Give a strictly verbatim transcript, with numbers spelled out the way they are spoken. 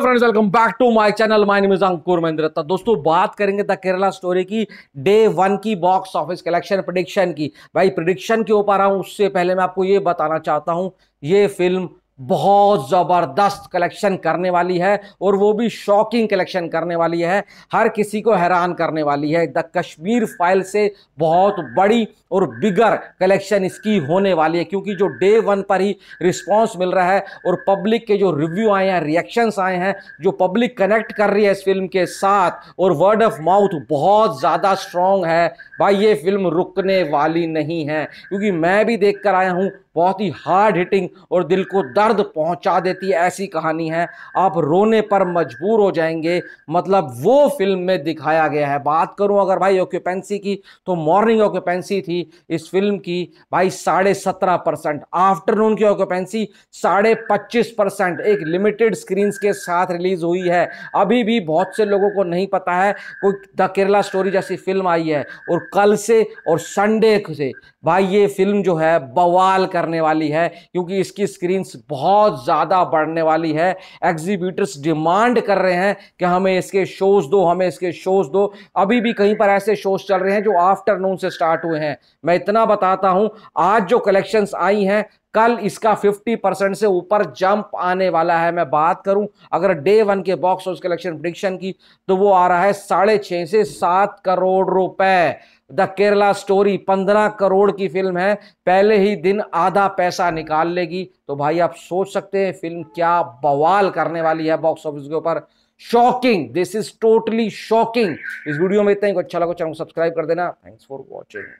Friends welcome back to my channel, my name is Ankur Mahendra. दोस्तों बात करेंगे द केरला स्टोरी की डे वन की बॉक्स ऑफिस कलेक्शन प्रेडिक्शन की। भाई प्रेडिक्शन के ऊपर आऊं उससे पहले मैं आपको ये बताना चाहता हूं, ये फिल्म बहुत ज़बरदस्त कलेक्शन करने वाली है और वो भी शॉकिंग कलेक्शन करने वाली है, हर किसी को हैरान करने वाली है। द कश्मीर फाइल से बहुत बड़ी और बिगर कलेक्शन इसकी होने वाली है, क्योंकि जो डे वन पर ही रिस्पांस मिल रहा है और पब्लिक के जो रिव्यू आए हैं, रिएक्शंस आए हैं, जो पब्लिक कनेक्ट कर रही है इस फिल्म के साथ, और वर्ड ऑफ माउथ बहुत ज़्यादा स्ट्रॉन्ग है। भाई ये फिल्म रुकने वाली नहीं है, क्योंकि मैं भी देख कर आया हूँ। बहुत ही हार्ड हिटिंग और दिल को दर्द पहुंचा देती है ऐसी कहानी है, आप रोने पर मजबूर हो जाएंगे, मतलब वो फिल्म में दिखाया गया है। बात करूं अगर भाई ऑक्यूपेंसी की, तो मॉर्निंग ऑक्यूपेंसी थी इस फिल्म की भाई साढ़े सत्रह परसेंट, आफ्टरनून की ऑक्यूपेंसी साढ़े पच्चीस परसेंट। एक लिमिटेड स्क्रीन के साथ रिलीज हुई है, अभी भी बहुत से लोगों को नहीं पता है कोई द केरला स्टोरी जैसी फिल्म आई है। और कल से और संडे से भाई ये फिल्म जो है बवाल करने वाली है, क्योंकि इसकी स्क्रीन्स बहुत ज़्यादा बढ़ने वाली है। एग्जीब्यूटर्स डिमांड कर रहे हैं कि हमें इसके शोज दो, हमें इसके शोज दो। अभी भी कहीं पर ऐसे शोज चल रहे हैं जो आफ्टरनून से स्टार्ट हुए हैं। मैं इतना बताता हूं, आज जो कलेक्शंस आई हैं कल इसका पचास परसेंट से ऊपर जंप आने वाला है। मैं बात करूं अगर डे वन के बॉक्स ऑफिस कलेक्शन प्रेडिक्शन की, तो वो आ रहा है साढ़े छः से सात करोड़ रुपए। द केरला स्टोरी पंद्रह करोड़ की फिल्म है, पहले ही दिन आधा पैसा निकाल लेगी। तो भाई आप सोच सकते हैं फिल्म क्या बवाल करने वाली है बॉक्स ऑफिस के ऊपर। Shocking, this is totally shocking. इस वीडियो में इतना ही, अच्छा लगा चैनल को सब्सक्राइब कर देना। Thanks for watching.